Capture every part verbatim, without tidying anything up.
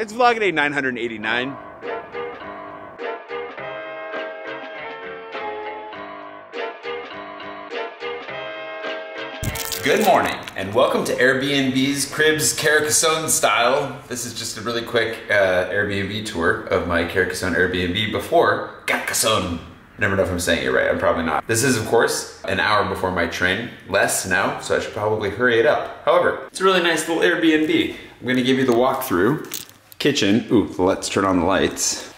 It's vlog day nine hundred eighty-nine. Good morning, and welcome to Airbnb's Cribs Carcassonne style. This is just a really quick uh, Airbnb tour of my Carcassonne Airbnb before Carcassonne. Never know if I'm saying it right, I'm probably not. This is, of course, an hour before my train. Less now, so I should probably hurry it up. However, it's a really nice little Airbnb. I'm gonna give you the walkthrough. Kitchen, ooh, let's turn on the lights.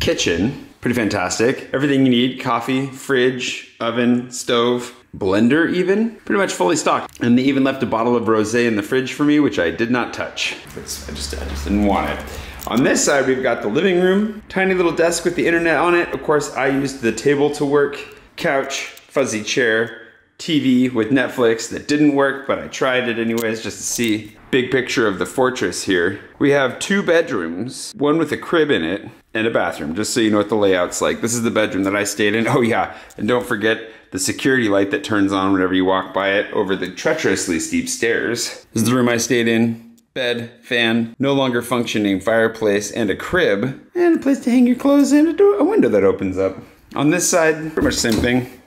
Kitchen, pretty fantastic. Everything you need, coffee, fridge, oven, stove, blender even, pretty much fully stocked. And they even left a bottle of rosé in the fridge for me, which I did not touch. It's, I, just, I just didn't want it. On this side, we've got the living room, tiny little desk with the internet on it. Of course, I used the table to work, couch, fuzzy chair, T V with Netflix that didn't work, but I tried it anyways just to see. Big picture of the fortress here. We have two bedrooms, one with a crib in it and a bathroom, just so you know what the layout's like. This is the bedroom that I stayed in. Oh yeah, and don't forget the security light that turns on whenever you walk by it over the treacherously steep stairs. This is the room I stayed in. Bed, fan, no longer functioning fireplace, and a crib, and a place to hang your clothes and a, door, a window that opens up. On this side, pretty much the same thing.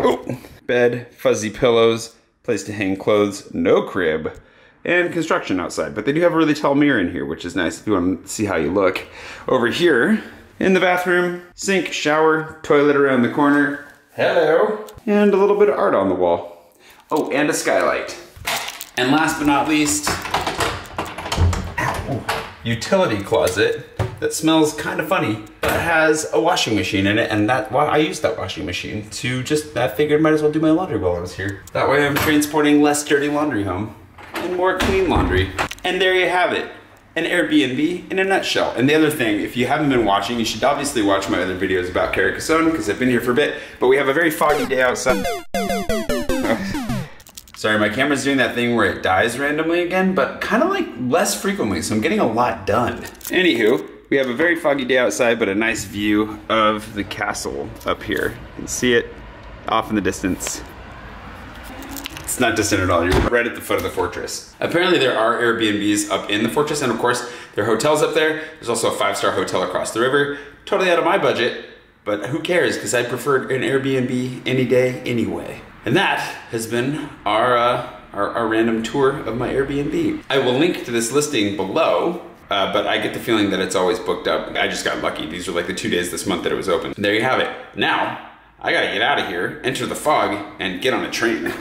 Oh, bed, fuzzy pillows, place to hang clothes, no crib, and construction outside, but they do have a really tall mirror in here, which is nice if you want to see how you look. Over here, in the bathroom, sink, shower, toilet around the corner, hello, and a little bit of art on the wall. Oh, and a skylight. And last but not least, ow, utility closet that smells kind of funny, but has a washing machine in it, and that well, I used that washing machine to just, I figured might as well do my laundry while I was here. That way I'm transporting less dirty laundry home and more clean laundry. And there you have it, an Airbnb in a nutshell. And the other thing, if you haven't been watching, you should obviously watch my other videos about Carcassonne because I've been here for a bit, but we have a very foggy day outside. Sorry, my camera's doing that thing where it dies randomly again, but kind of like less frequently, so I'm getting a lot done. Anywho, we have a very foggy day outside, but a nice view of the castle up here. You can see it off in the distance. It's not distant at all, you're right at the foot of the fortress. Apparently there are Airbnbs up in the fortress, and of course, there are hotels up there. There's also a five-star hotel across the river. Totally out of my budget, but who cares, because I preferred an Airbnb any day anyway. And that has been our, uh, our, our random tour of my Airbnb. I will link to this listing below, uh, but I get the feeling that it's always booked up. I just got lucky. These were like the two days this month that it was open. And there you have it. Now, I gotta get out of here, enter the fog, and get on a train.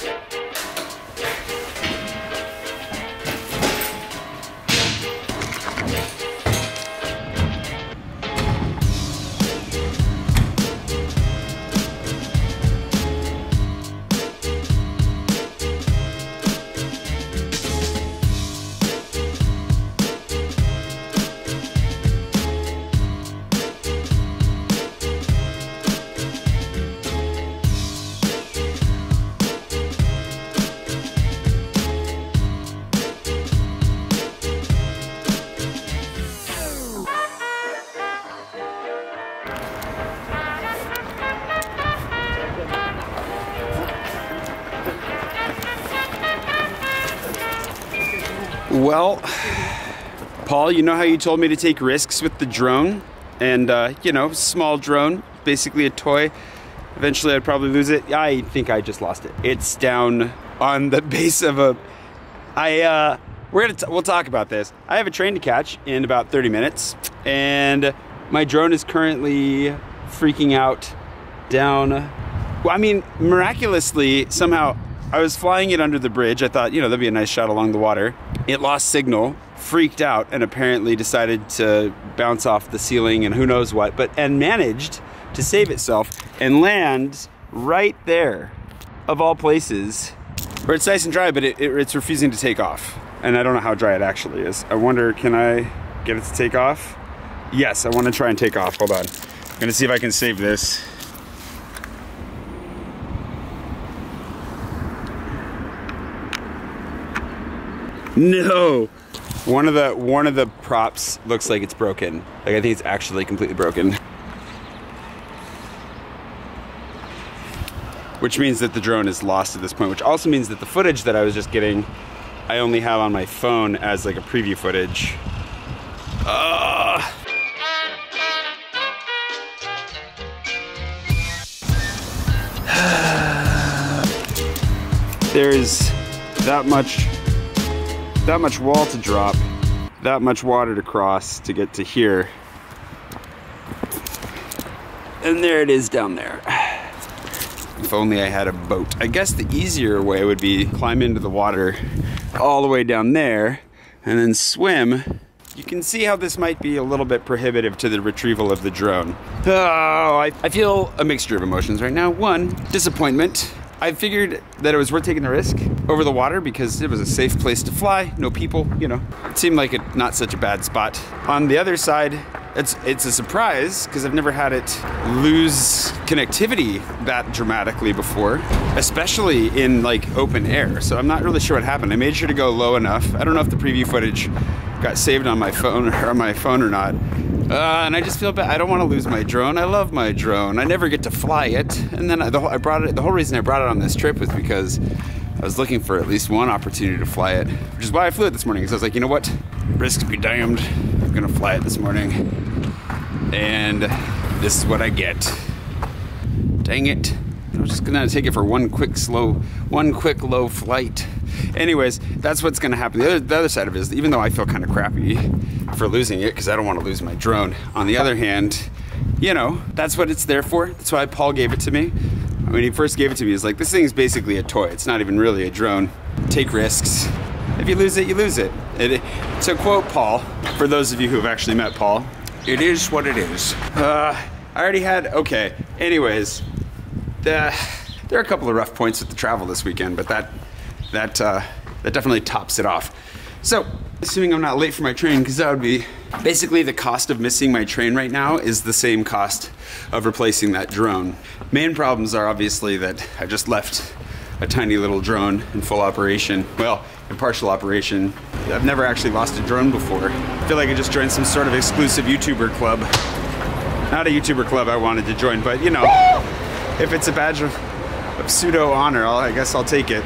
Well, Paul, you know how you told me to take risks with the drone? And, uh, you know, small drone, basically a toy. Eventually I'd probably lose it. I think I just lost it. It's down on the base of a... I, uh, we're gonna t we'll talk about this. I have a train to catch in about thirty minutes. And my drone is currently freaking out down... Well, I mean, miraculously, somehow, I was flying it under the bridge. I thought, you know, that'd be a nice shot along the water. It lost signal, freaked out, and apparently decided to bounce off the ceiling and who knows what, but and managed to save itself and land right there, of all places, where it's nice and dry, but it, it, it's refusing to take off. And I don't know how dry it actually is. I wonder, can I get it to take off? Yes, I want to try and take off. Hold on. I'm gonna see if I can save this. No! One of the one of the props looks like it's broken. Like I think it's actually completely broken. Which means that the drone is lost at this point, which also means that the footage that I was just getting, I only have on my phone as like a preview footage. Uh. There's that much, that much wall to drop, that much water to cross to get to here. And there it is down there. If only I had a boat. I guess the easier way would be climb into the water all the way down there and then swim. You can see how this might be a little bit prohibitive to the retrieval of the drone. Oh, I, I feel a mixture of emotions right now. One, disappointment. I figured that it was worth taking the risk over the water because it was a safe place to fly, no people, you know. It seemed like it not such a bad spot. On the other side, it's, it's a surprise because I've never had it lose connectivity that dramatically before, especially in like open air. So I'm not really sure what happened. I made sure to go low enough. I don't know if the preview footage got saved on my phone or on my phone or not. Uh, and I just feel bad. I don't want to lose my drone. I love my drone. I never get to fly it. And then I, the, I brought it. The whole reason I brought it on this trip was because I was looking for at least one opportunity to fly it, which is why I flew it this morning. Because I was like, you know what? Risk be damned. I'm gonna fly it this morning, and this is what I get. Dang it! I'm just gonna take it for one quick, slow, one quick low flight. Anyways, that's what's gonna happen. The other, the other side of it is, even though I feel kind of crappy for losing it, because I don't want to lose my drone. On the other hand, you know, that's what it's there for. That's why Paul gave it to me. When he first gave it to me, he's like, this thing's basically a toy. It's not even really a drone. Take risks. If you lose it, you lose it. It, to quote Paul, for those of you who have actually met Paul, it is what it is. Uh, I already had, okay. Anyways, the, there are a couple of rough points with the travel this weekend, but that, that, uh, that definitely tops it off. So, assuming I'm not late for my train, because that would be, basically the cost of missing my train right now is the same cost of replacing that drone. Main problems are obviously that I just left a tiny little drone in full operation. Well, in partial operation. I've never actually lost a drone before. I feel like I just joined some sort of exclusive YouTuber club. Not a YouTuber club I wanted to join, but you know, if it's a badge of, of pseudo honor, I'll, I guess I'll take it.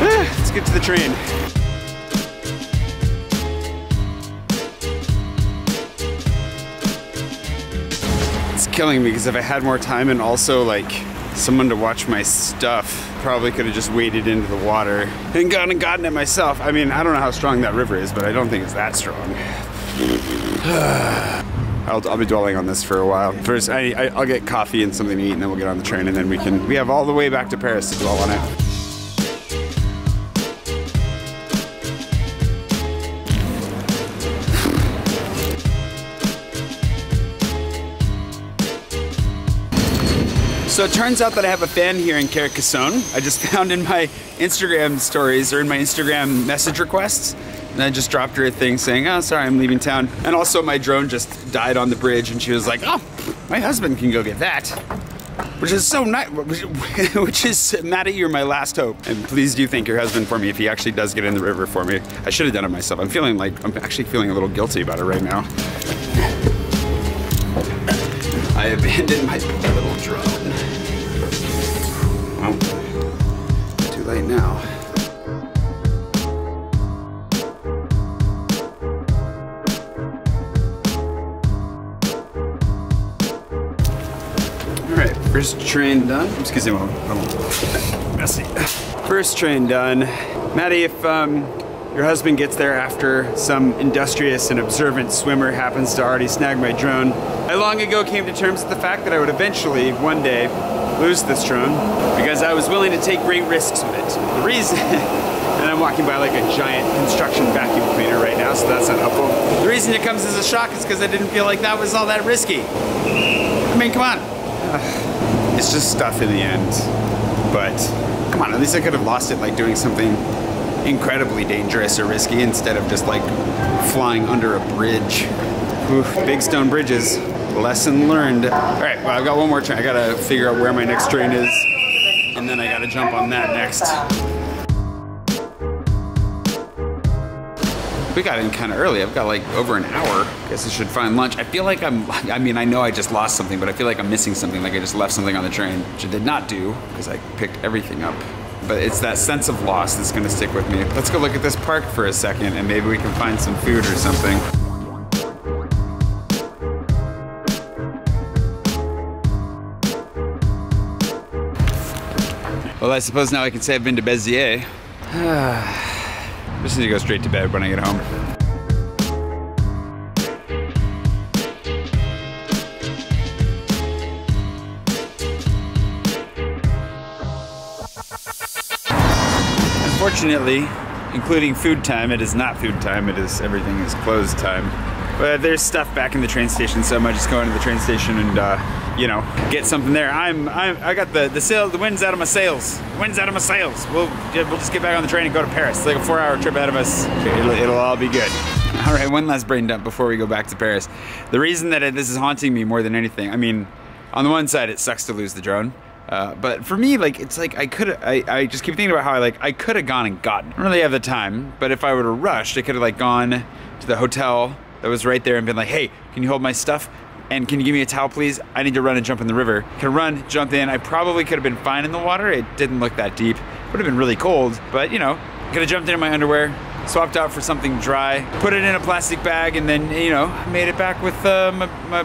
Let's get to the train. It's killing me because if I had more time and also like someone to watch my stuff, probably could have just waded into the water and gone and gotten it myself. I mean, I don't know how strong that river is, but I don't think it's that strong. I'll, I'll be dwelling on this for a while. First, I, I, I'll get coffee and something to eat, and then we'll get on the train, and then we can, we have all the way back to Paris to dwell on it. So it turns out that I have a fan here in Carcassonne. I just found in my Instagram stories or in my Instagram message requests. And I just dropped her a thing saying, oh, sorry, I'm leaving town. And also my drone just died on the bridge and she was like, oh, my husband can go get that. Which is so nice, which is, Maddie, you're my last hope. And please do thank your husband for me if he actually does get in the river for me. I should have done it myself. I'm feeling like, I'm actually feeling a little guilty about it right now. I abandoned my poor little drone. Well, too late now. All right, first train done. Excuse me, I'm messy. First train done. Maddie, if um, your husband gets there after some industrious and observant swimmer happens to already snag my drone, I long ago came to terms with the fact that I would eventually, one day, lose this drone because I was willing to take great risks with it. The reason, and I'm walking by like a giant construction vacuum cleaner right now, so that's not helpful. The reason it comes as a shock is because I didn't feel like that was all that risky. I mean, come on. Uh, it's just stuff in the end. But, come on, at least I could have lost it like doing something incredibly dangerous or risky instead of just like flying under a bridge. Oof, big stone bridges. Lesson learned. All right, well, I've got one more train. I gotta figure out where my next train is, and then I gotta jump on that next. We got in kind of early. I've got like over an hour. I guess I should find lunch. I feel like I'm, I mean, I know I just lost something, but I feel like I'm missing something, like I just left something on the train, which I did not do, because I picked everything up. but it's that sense of loss that's gonna stick with me. Let's go look at this park for a second and maybe we can find some food or something. Well, I suppose now I can say I've been to Bezier. I just need to go straight to bed when I get home. Unfortunately, including food time, it is not food time, it is everything is closed time. But there's stuff back in the train station, so I might just go into the train station and, uh, you know, get something there. I'm, I'm I got the the sail, the wind's out of my sails. The wind's out of my sails. We'll, we'll just get back on the train and go to Paris. It's like a four-hour trip ahead of us. It'll, it'll all be good. All right, one last brain dump before we go back to Paris. The reason that it, this is haunting me more than anything, I mean, on the one side, it sucks to lose the drone. Uh, but for me, like, it's like I could I, I just keep thinking about how I like I could have gone and gotten. I don't really have the time, but if I were to rush, I could have like gone to the hotel that was right there and been like, hey, can you hold my stuff? And can you give me a towel, please? I need to run and jump in the river. Can run, jump in. I probably could have been fine in the water. It didn't look that deep. Would have been really cold, but you know, could have jumped in my underwear, swapped out for something dry, put it in a plastic bag, and then, you know, made it back with uh, my, my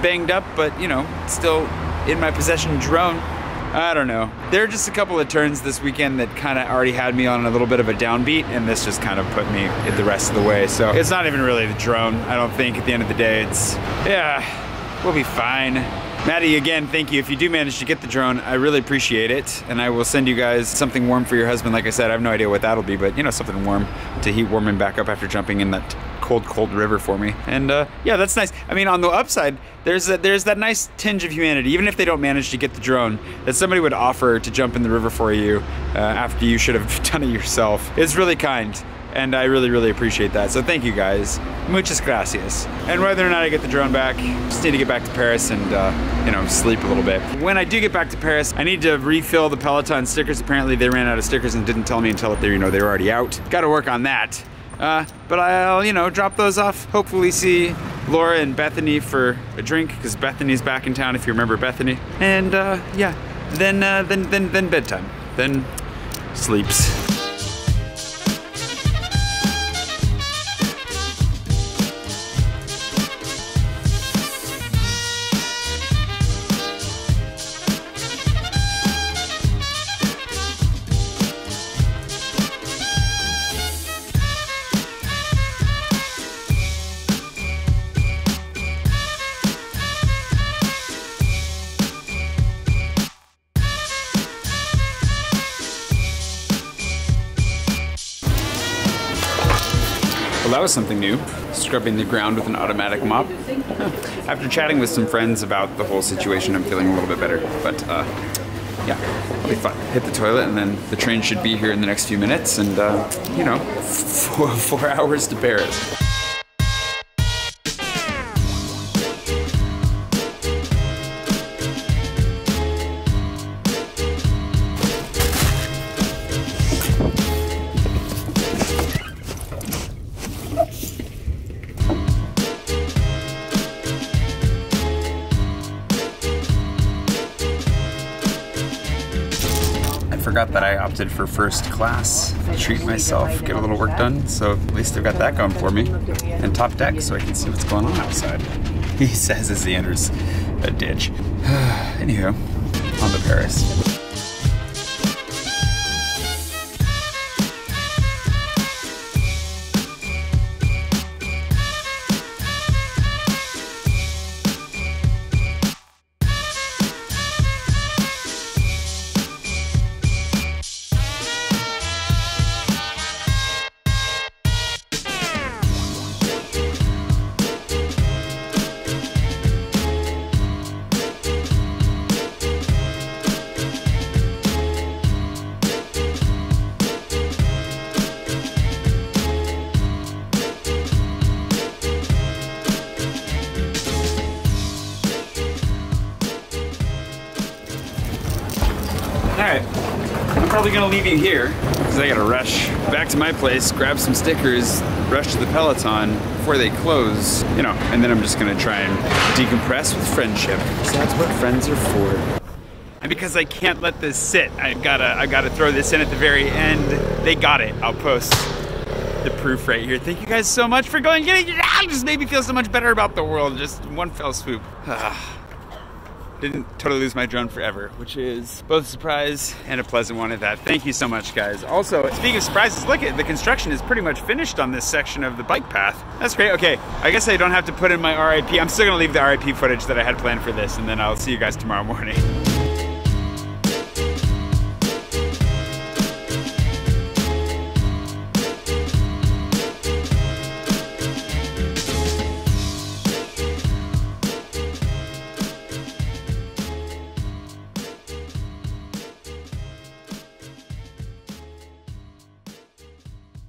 banged up, but you know, still in my possession drone. I don't know. There are just a couple of turns this weekend that kind of already had me on a little bit of a downbeat, and this just kind of put me at the rest of the way. So it's not even really the drone, I don't think. At the end of the day, it's, yeah, we'll be fine. Maddie, again, thank you. If you do manage to get the drone, I really appreciate it. And I will send you guys something warm for your husband. Like I said, I have no idea what that'll be, but you know, something warm to heat warm him back up after jumping in that cold, cold river for me. And uh, yeah, that's nice. I mean, on the upside, there's a, there's that nice tinge of humanity, even if they don't manage to get the drone, that somebody would offer to jump in the river for you uh, after you should have done it yourself. It's really kind, and I really, really appreciate that. So thank you guys, muchas gracias. And whether or not I get the drone back, just need to get back to Paris and uh, you know, sleep a little bit. When I do get back to Paris, I need to refill the Peloton stickers. Apparently they ran out of stickers and didn't tell me until they, you know, they were already out. Gotta work on that. Uh, but I'll, you know, drop those off. Hopefully see Laura and Bethany for a drink, because Bethany's back in town, if you remember Bethany. And uh, yeah, then, uh, then, then, then bedtime. Then sleeps. That was something new, scrubbing the ground with an automatic mop. After chatting with some friends about the whole situation, I'm feeling a little bit better, but uh, yeah, it'll be fun. Hit the toilet, and then the train should be here in the next few minutes, and uh, you know, four, four hours to Paris. Forgot that I opted for first class. Treat myself, get a little work done, so at least I've got that going for me. And top deck, so I can see what's going on outside, he says as he enters a ditch. Anywho, on to Paris. Probably gonna leave you here because I gotta rush back to my place, grab some stickers, rush to the Peloton before they close, you know, and then I'm just gonna try and decompress with friendship. So that's what friends are for. And because I can't let this sit, I've gotta, I gotta throw this in at the very end. They got it. I'll post the proof right here. Thank you guys so much for going and getting it. Ah, just made me feel so much better about the world. Just one fell swoop. Ah. Didn't totally lose my drone forever, which is both a surprise and a pleasant one at that. Thank you so much, guys. Also, speaking of surprises, look at the construction is pretty much finished on this section of the bike path. That's great. Okay, I guess I don't have to put in my R I P. I'm still gonna leave the R I P footage that I had planned for this, and then I'll see you guys tomorrow morning.